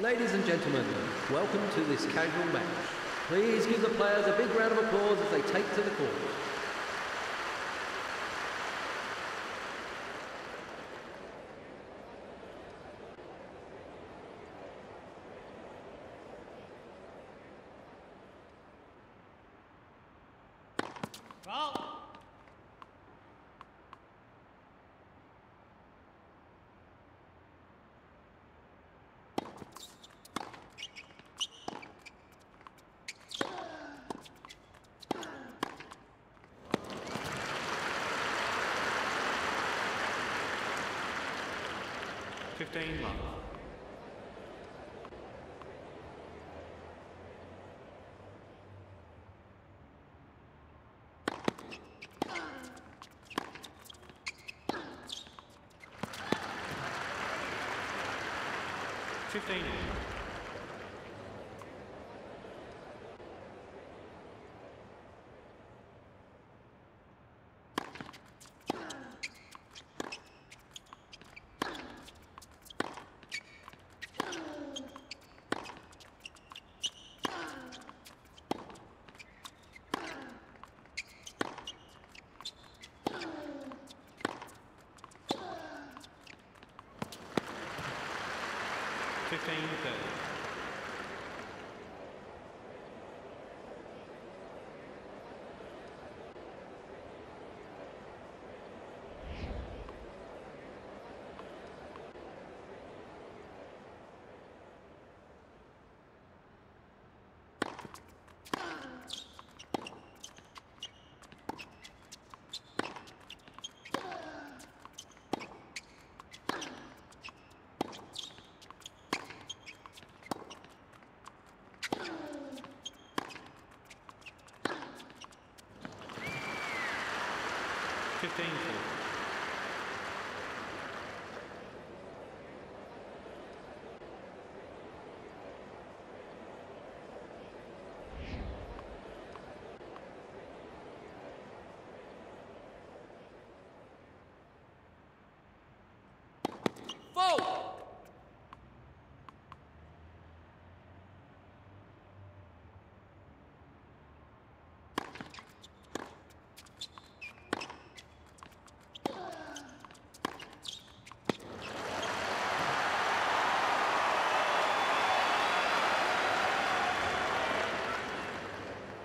Ladies and gentlemen, welcome to this casual match. Please give the players a big round of applause as they take to the court.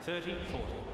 Thirty, 40.